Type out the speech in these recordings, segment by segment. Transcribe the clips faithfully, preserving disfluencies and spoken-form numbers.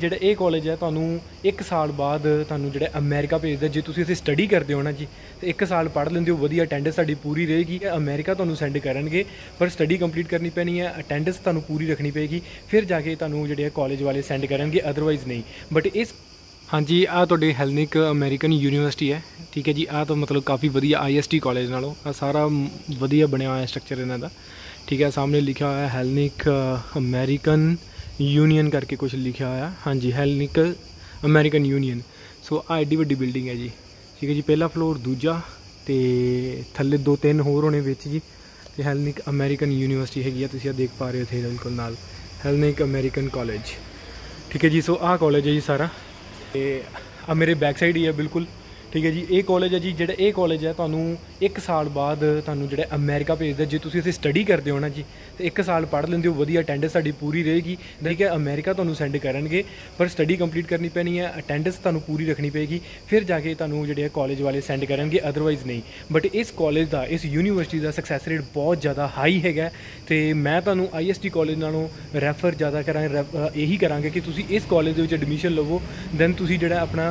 ਜਿਹੜਾ ਇਹ ਕਾਲਜ ਹੈ ਤੁਹਾਨੂੰ ਇੱਕ ਸਾਲ ਬਾਅਦ ਤੁਹਾਨੂੰ ਜਿਹੜਾ ਅਮਰੀਕਾ ਭੇਜਦਾ। ਜੇ ਤੁਸੀਂ ਇੱਥੇ ਸਟੱਡੀ ਕਰਦੇ ਹੋ ਨਾ ਜੀ ਤੇ ਇੱਕ ਸਾਲ ਪੜ੍ਹ ਲੈਂਦੇ ਹੋ ਵਧੀਆ ਅਟੈਂਡੈਂਸ ਤੁਹਾਡੀ ਪੂਰੀ ਰਹੇਗੀ। ਅਮਰੀਕਾ ਤੁਹਾਨੂੰ ਸੈਂਡ ਕਰਨਗੇ ਪਰ ਸਟੱਡੀ ਕੰਪਲੀਟ ਕਰਨੀ ਪੈਣੀ ਹੈ, ਅਟੈਂਡੈਂਸ ਤੁਹਾਨੂੰ ਪੂਰੀ ਰੱਖਣੀ ਪਏਗੀ, ਫਿਰ ਜਾ ਕੇ ਤੁਹਾਨੂੰ ਜਿਹੜੇ ਕਾਲਜ ਵਾਲੇ ਸੈਂਡ ਕਰਨਗੇ, ਅਦਰਵਾਈਜ਼ नहीं। बट इस हाँ जी आ तुहाडे हैलनिक अमेरिकन यूनीवर्सिटी है, ठीक है जी। आ तो मतलब काफ़ी वधिया आई एस टी कॉलेज नालों आ सारा वधिया बनया होया स्ट्रक्चर इन्हां दा, ठीक है। सामने लिखा होया हैलनिक अमेरिकन यूनीयन करके कुछ लिखा होया, हाँ जी हैलनिक अमेरिकन यूनीयन। सो आ एड्डी वड्डी बिल्डिंग है जी, ठीक है जी। पहला फ्लोर दूजा तो थले दो तीन होर होने विच जी। तो हैलनिक अमेरिकन यूनीवर्सिटी हैगी आ, तुसीं आ देख पा रहे हो इत्थे बिल्कुल नाल हैलनिक अमेरिकन कॉलेज, ठीक है जी। सो आ कॉलेज है जी सारा, आ मेरे बैक साइड ही है बिल्कुल, ठीक है जी। ये कॉलेज है जी, जेड़ा ये कॉलेज है तुहानू एक साल बाद तुहानू जेड़ा अमेरिका भेजदा। जे तुसीं इत्थे स्टडी करदे हो ना जी तो एक साल पढ़ लैंदे हो, वधिया अटेंडेंस तुहाडी पूरी रहेगी, ठीक है। अमेरिका तुहानू सैंड करनगे पर स्टडी कंप्लीट करनी पैनी है, अटेंडेंस तुहानू पूरी रखनी पेगी, फिर जाके तुहानू जेड़े कॉलेज वाले सैंड करनगे, अदरवाइज़ नहीं। बट इस कॉलेज का इस यूनीवर्सिटी का सक्सैस रेट बहुत ज़्यादा हाई हैगा ते मैं तुहानू आई एस टी कॉलेज नालों रैफर ज़्यादा करांगा, यही करांगा कि तुसीं इस कॉलेज दे विच एडमिशन लवो, दैन तुसीं जेड़ा अपना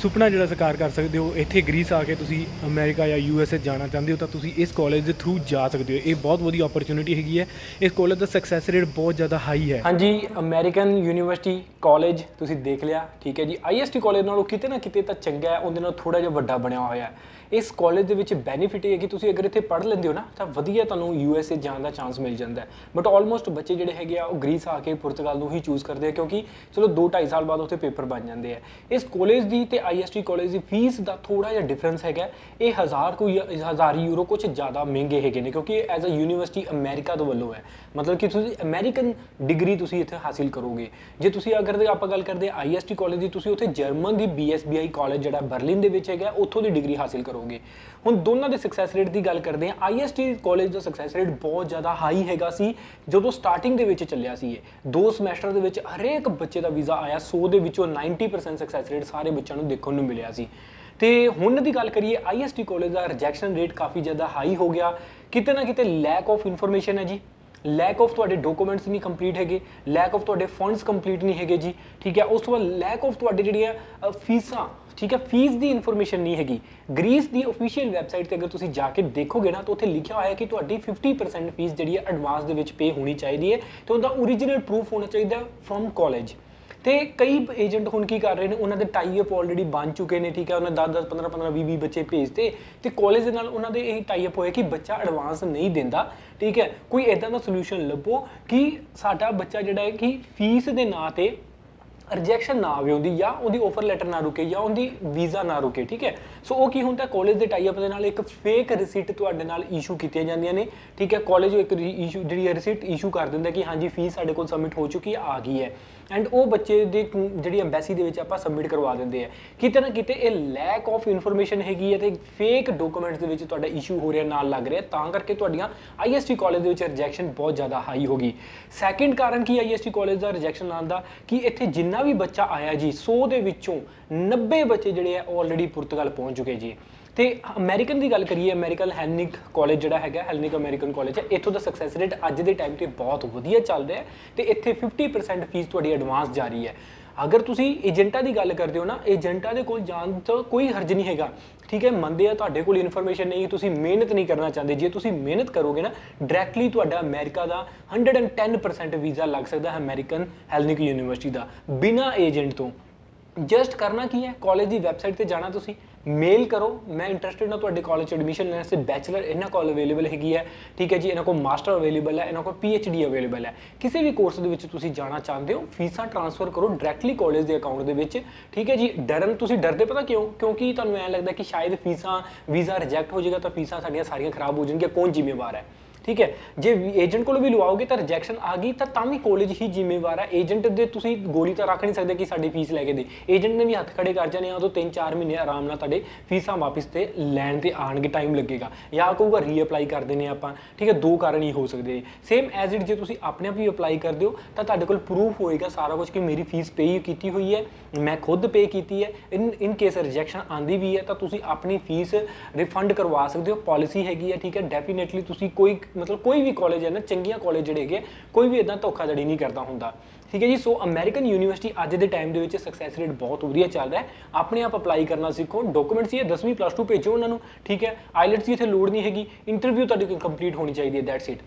ਸੁਪਨਾ ਜਿਹੜਾ ਸਾਕਾਰ ਕਰ ਸਕਦੇ ਹੋ। ਇੱਥੇ ਗ੍ਰੀਸ ਆ ਕੇ ਤੁਸੀਂ ਅਮਰੀਕਾ ਜਾਂ ਯੂ ਐਸ ਏ ਜਾਣਾ ਚਾਹੁੰਦੇ ਹੋ ਤਾਂ ਤੁਸੀਂ ਇਸ ਕਾਲਜ ਦੇ ਥਰੂ ਜਾ ਸਕਦੇ ਹੋ। ਇਹ ਬਹੁਤ ਵਧੀਆ ਓਪਰਚੁਨਿਟੀ ਹੈਗੀ ਹੈ। ਇਸ ਕਾਲਜ ਦਾ ਸਕਸੈਸ ਰੇਟ ਬਹੁਤ ਜ਼ਿਆਦਾ ਹਾਈ ਹੈ। ਹਾਂਜੀ ਅਮਰੀਕਨ ਯੂਨੀਵਰਸਿਟੀ ਕਾਲਜ ਤੁਸੀਂ ਦੇਖ ਲਿਆ, ਠੀਕ ਹੈ ਜੀ। ਆਈ ਐਸ ਟੀ ਕਾਲਜ ਨਾਲੋਂ ਕਿਤੇ ਨਾ ਕਿਤੇ ਤਾਂ ਚੰਗਾ ਹੈ, ਉਹਦੇ ਨਾਲ ਥੋੜ੍ਹਾ ਜਿਹਾ ਵੱਡਾ ਬਣਿਆ ਹੋਇਆ ਹੈ। ਇਸ ਕਾਲਜ ਦੇ ਵਿੱਚ ਬੈਨੀਫਿਟ ਇਹ ਹੈ ਕਿ ਤੁਸੀਂ ਅਗਰ ਇੱਥੇ ਪੜ੍ਹ ਲੈਂਦੇ ਹੋ ਨਾ ਤਾਂ ਵਧੀਆ ਤੁਹਾਨੂੰ ਯੂ ਐਸ ਏ ਜਾਣ ਦਾ ਚਾਂਸ ਮਿਲ ਜਾਂਦਾ। ਬਟ ਆਲਮੋਸਟ ਬੱਚੇ ਜਿਹੜੇ ਹੈਗੇ ਆ ਉਹ ਗ੍ਰੀਸ ਆ ਕੇ ਪੁਰਤਗਾਲ ਨੂੰ ਹੀ ਚੂਜ਼ ਕਰਦੇ ਆ ਕਿਉਂਕਿ ਚਲੋ ਦੋ ਢਾਈ ਸਾਲ ਬਾਅਦ ਉੱਥੇ ਪੇਪਰ ਬਣ ਜਾਂਦੇ ਆ। ਇਸ ਕਾਲਜ ਦੀ ਅਤੇ आई एस टी कॉलेज की फीस का थोड़ा जहा डिफरेंस है, ये हज़ार को हज़ार यूरो कुछ ज़्यादा महंगे है ने क्योंकि एज अ यूनीवर्सिटी अमेरिका तो वलों है, मतलब कि अमेरिकन डिग्री तुसी इत्थे हासिल करोगे। जे तुसी अगर आप गल करते आई एस टी कॉलेज की, तुसी उत्थे जर्मन की B S B I college जड़ा बर्लिन दे विच है उत्थों की डिग्री हासिल करोगे। हुण दोनों के सक्सैस रेट की गल करते हैं। आई एस टी कॉलेज का सक्सैस रेट बहुत ज़्यादा हाई है। जो स्टार्टिंग चलिया दो समैसटर के हरेक बच्चे का वीज़ा आया, सौ के विचों नाइनटी परसेंट सक्सैस रेट सारे बच्चों देखने को मिले सी। तो हुण की गल करिए आई एस टी कॉलेज का रिजैक्शन रेट काफ़ी ज़्यादा हाई हो गया। कितने ना कितने लैक ऑफ इनफॉर्मेशन है जी, लैक ऑफ तुहाडे डॉक्यूमेंट्स नहीं कंप्लीट है, लैक ऑफ तुहाडे फंड्स कंप्लीट नहीं है जी, ठीक है। उस तो बाद लैक ऑफ तुहाडे जिहड़ियां फीसां, ठीक है, फीस की इनफॉर्मेशन नहीं हैगी। ग्रीस की ऑफिशियल वैबसाइट पर अगर तुसीं जाके देखोगे ना तो उत्थे लिखा हुआ है कि तुहाडी फिफ्टी परसेंट फीस जिहड़ी है एडवांस दे विच पे होनी चाहिए है तो उहदा ओरिजिनल प्रूफ होना चाहिए फ्रॉम कॉलेज। तो कई एजेंट हुण की कर रहे हैं, उन्होंने टाई अप ऑलरेडी बन चुके हैं, ठीक है। उन्हें दस दस पंद्रह पंद्रह भी भी बच्चे भेजते तो कॉलेज के नाल उन्हां दे यही टाई अप होया कि बच्चा एडवांस नहीं देंदा, ठीक है। कोई इदां दा सोल्यूशन लभो कि साडा बच्चा जिहड़ा है कि फीस दे नां ते रिजैक्शन ना आवे उहदी, या उहदी ऑफर लैटर ना रुके, या उहदी वीज़ा ना रुके, ठीक है। सो वो की हुंदा कॉलेज के टाईअप दे नाल एक फेक रिसिट तुहाडे नाल इशू कीतियां जांदियां ने, ठीक है। कॉलेज एक इशू जिहड़ी रिसिट इशू कर दिंदा कि हाँ जी फीस साडे कोल सबमिट हो चुकी है, आ गई है, एंड वो बच्चे दे जिहड़ी एम्बेसी दे विच आपां सबमिट करवा दिंदे आ। किते ना किते ये लैक ऑफ इनफॉर्मेशन हैगी है ते फेक डॉक्यूमेंट्स दे विच तुहाडा इशू हो रिहा नाल लग रिहा, तां करके तुहाडीआं आई एस टी कॉलेज दे विच रिजैक्शन बहुत ज़्यादा हाई हो गई। सैकेंड कारण की आई एस टी कॉलेज का रिजैक्शन आउण दा कि इत्थे जिन्ना भी बच्चा आया जी सौ के विचों नब्बे बच्चे जिहड़े है ऑलरेडी पुर्तगाल पहुँच चुके जी। तो अमेरिकन की गल करिए अमेरिकन हैलनिक कॉलेज जो है हैलनिक अमेरिकन कॉलेज है, इतों का सक्सैस रेट अज के टाइम से बहुत वधिया चल रहा है। तो इतने फिफ्टी परसेंट फीस थोड़ी एडवांस जा रही है। अगर तुसी एजेंटा की गल करते हो ना, एजेंटा के कोल जान तो कोई हर्ज नहीं है, ठीक है। मनते हैं तुहाडे कोल इनफॉर्मेशन नहीं, तुसी मेहनत नहीं करना चाहते। जे तुसी मेहनत करोगे ना डायरैक्टली तुहाडा अमेरिका का hundred and ten percent visa लग सकता है अमेरिकन हैलनिक यूनीवर्सिटी का बिना एजेंट तो। जस्ट करना की है कॉलेज की वैबसाइट पर जाना, तुसी मेल करो मैं इंटरस्टेड ना तुहाडे कॉलेज एडमिशन लेने से, बैचलर इन्हां कोल अवेलेबल हैगी है, ठीक है जी। इन्हां को मास्टर अवेलेबल है, इन्हां को पी एच डी अवेलेबल है। किसी भी कोर्स दे विच तुसी जाना चाहते हो फीसा ट्रांसफर करो डायरैक्टली कॉलेज के अकाउंट दे विच, ठीक है जी। डरन तुसी डरते पता क्यों? क्योंकि तुहानू ऐ लगदा कि शायद फीसा वीज़ा रिजैक्ट हो जाएगा तो फीसा साडियां सारियां खराब हो जाएंगियां, कौन जिम्मेवार है, ठीक है। जे एजेंट को भी लवाओगे तो रिजैक्शन आ गई तो तां भी कॉलेज ही जिम्मेवार है। एजेंट दे तुसी गोली तो रख नहीं सकते कि साडी फीस लैके दे, एजेंट ने भी हथ खड़े कर जाने तो तीन चार महीने आराम नाल तुहाडे फीसा वापस तो लैन ते आने टाइम लगेगा, या कहूगा रीअप्लाई कर देने आपां, ठीक है। दो कारण ही हो सकते। सेम एज इट जे तुसी अपने आप ही अपलाई कर दिओ तो तुहाडे कोल प्रूफ होएगा सारा कुछ कि मेरी फीस पे कीती हुई है, मैं खुद पे कीती है। इन इन केस रिजैक्शन आँदी भी है तो तुसी अपनी फीस रिफंड करवा सकते हो, पॉलिसी हैगी है, ठीक है। डेफिनेटली तुसी कोई मतलब कोई भी कॉलेज है ना, चंगिया कॉलेज जिहड़े हैगे कोई भी इदां धोखाधड़ी नहीं करता हुंदा। ठीक है जी। सो अमेरिकन यूनिवर्सिटी अज के टाइम के सक्सैस रेट बहुत वधिया चल रहा है। अपने आप अपलाई करना सीखो, डॉक्यूमेंट्स ये दसवीं प्लस टू भेजो उन्होंने, ठीक है। आइलैट्स की इतने लड़ नहीं हैगी, इंटरव्यू तो कंप्लीट होनी चाहिए, दैट्स इट।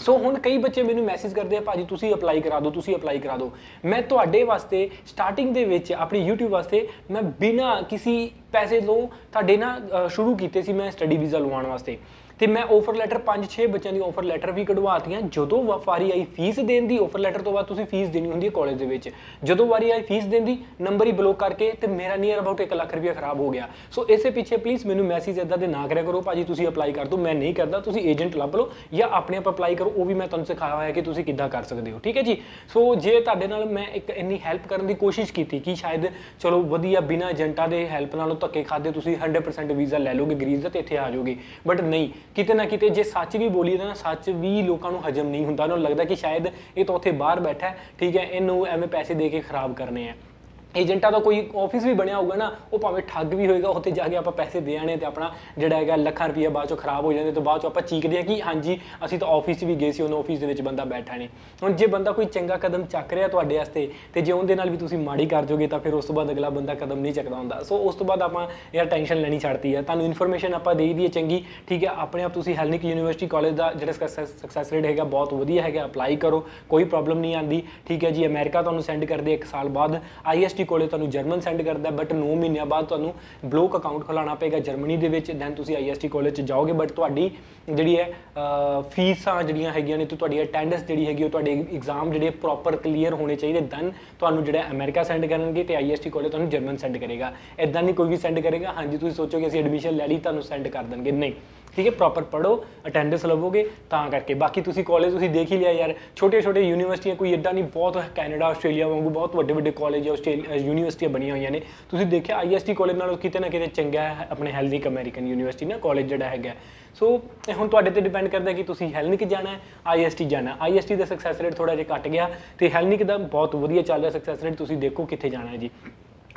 सो so, हुण कई बच्चे मैनू मैसेज करते हैं भाजी तुसी अपलाई करा दो, तुसी अपलाई करा दो। मैं तुहाडे वास्ते स्टार्टिंग दे विच अपने यूट्यूब वास्ते मैं बिना किसी पैसे तो तुहाडे ना शुरू कीते सी, मैं स्टडी वीज़ा लवाउण वास्ते तो मैं ऑफर लैटर पाँच छे बच्चों की ऑफर लैटर भी कढ़वाती। जो वारी आई फीस देन दी, ऑफर लैटर तो बाद तुसीं फीस देनी होंदी कॉलेज के, जो वारी आई फीस देन दी नंबर ही ब्लॉक करके तो मेरा नियर अबाउट एक लाख रुपया खराब हो गया। सो इसे पिछे प्लीज़ मैनू मैसेज इदा दे ना करा करो भाजी तुसीं अपलाई कर दो, मैं नहीं करता, तुसीं एजेंट लभ लो या अपने आप अपलाई करो, वो भी मैं तुहानूं सिखाया होया कि तुसीं किद्दां कर सकदे हो, ठीक है जी। सो जे तुहाडे नाल मैं एक इन्नी हैल्प करन दी कोशिश कीती कि शायद चलो वधिया बिना एजेंटा दे हैल्प नालों धक्के खादे तुसीं हंड्रेड परसेंट वीज़ा लै लोगे ग्रीस दा ते इत्थे आ जाओगे, बट नहीं, किते ना किते जे सच भी बोलीए ना सच भी लोगों को हजम नहीं होता, उन्होंने लगता कि शायद ये तो उत्थे बाहर बैठा है, ठीक है, इन्हों एवें पैसे दे के खराब करने हैं। एजेंटा का कोई ऑफिस भी बनया होगा ना, वो भावें ठग भी होएगा, उत्थे जाके आप पैसे दे आने तो अपना जोड़ा है लखा रुपया बाद चो खराब हो जाते, तो बाद आप चीकते हैं कि हाँ जी असी तो ऑफिस भी गए से, उन्होंने ऑफिस बंदा बैठा ने। हम जो बंदा कोई चंगा कदम चक रहा तो जो उन्हें भी तुम माड़ी कर दोगे तो फिर उस तो बाद अगला बंदा कदम नहीं चकता होंदा। सो उस तो बाद आपां यार टेंशन लैनी छड्डती है, तुहानूं इनफॉर्मेशन आपां दे दीए चंगी, ठीक है। अपने आप तुसीं हेलनिक यूनिवर्सिटी कॉलेज का जिहड़ा सक्सैस रेट है बहुत वधिया है, अपलाई करो, कोई प्रॉब्लम नहीं आती, ठीक है जी। अमेरिका तुहानूं सेंड करदे एक साल बाद, आई एस टी ਕੋਲੇ ਤੁਹਾਨੂੰ ਜਰਮਨ ਸੈਂਡ ਕਰਦਾ, ਬਟ नौ ਮਹੀਨਿਆਂ ਬਾਅਦ ਤੁਹਾਨੂੰ ਬਲੌਕ ਅਕਾਊਂਟ ਖੁਲਾਣਾ ਪਏਗਾ ਜਰਮਨੀ ਦੇ ਵਿੱਚ, ਦੈਨ ਤੁਸੀਂ ਆਈਐਸਟੀ ਕਾਲਜ ਚ ਜਾਓਗੇ, ਬਟ ਤੁਹਾਡੀ ਜਿਹੜੀ ਹੈ ਫੀਸਾਂ ਜਿਹੜੀਆਂ ਹੈਗੀਆਂ ਨੇ ਤੇ ਤੁਹਾਡੀ ਅਟੈਂਡੈਂਸ ਜਿਹੜੀ ਹੈਗੀ ਉਹ ਤੁਹਾਡੇ ਐਗਜ਼ਾਮ ਜਿਹੜੇ ਪ੍ਰੋਪਰ ਕਲੀਅਰ ਹੋਣੇ ਚਾਹੀਦੇ, ਦੈਨ ਤੁਹਾਨੂੰ ਜਿਹੜਾ ਅਮਰੀਕਾ ਸੈਂਡ ਕਰਨਗੇ ਤੇ ਆਈਐਸਟੀ ਕਾਲਜ ਤੁਹਾਨੂੰ ਜਰਮਨ ਸੈਂਡ ਕਰੇਗਾ। ਇਦਾਂ ਨਹੀਂ ਕੋਈ ਵੀ ਸੈਂਡ ਕਰੇਗਾ ਹਾਂਜੀ ਤੁਸੀਂ ਸੋਚੋਗੇ ਅਸੀਂ ਐਡਮਿਸ਼ਨ ਲੈ ਲਈ ਤੁਹਾਨੂੰ ਸੈਂਡ ਕਰ ਦੇਣਗੇ, ਨਹੀਂ, ठीक है। प्रॉपर पढ़ो, अटेंडेंस लवोगे तां करके। बाकी तुसी कॉलेज तुसी देख ही लिया यार, छोटे छोटे यूनिवर्सिटियां कोई एडा नहीं, बहुत कैनेडा आस्ट्रेलिया वांगू बहुत वड्डे वड्डे कॉलेज आस्ट्रेलिया यूनिवर्सिटियां बनिया हुई ने। तुसी देखिया आई एस टी कॉलेज नालों किते ना किते चंगा है अपने हेलनिक अमेरिकन यूनिवर्सिटी ना कॉलेज जिहड़ा हैगा। सो हुण तुहाडे ते डिपेंड करदा कि तुसी हेलनिक जाना है आई एस टी जाना। आई एस टी का सक्सैस रेट थोड़ा जिहा घट गया तो हेलनिक का बहुत वधिया चल रहा सक्सैस रेट, तुसी देखो कित्थे जाना है जी।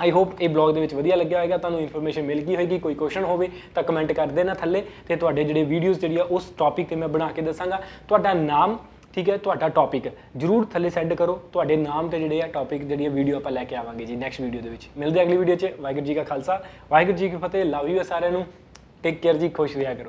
आई होप ये ब्लॉग के वधिया लग्या होगा, तुहानूं इनफॉर्मेशन मिल गई होगी। कोई क्वेश्चन होवे तां कमेंट कर देना थल्ले, ते तुहाडे जिहड़े वीडियोज़ जिहड़ी उस टॉपिक ते मैं बना के दसांगा। तुहाडा नाम, ठीक है, तुहाडा टॉपिक जरूर थल्ले सेंड करो, तुहाडे नाम ते जिहड़े आ टॉपिक जिहड़ी वीडियो आपां लैके आवांगे जी नैक्सट वीडियो दे विच। मिलदे अगली वीडियो च। वाहिगुरू जी का खालसा, वाहिगुरू जी की फतेह। लव यू सारिआं नूं, टेक केयर जी, खुश रहिया करो।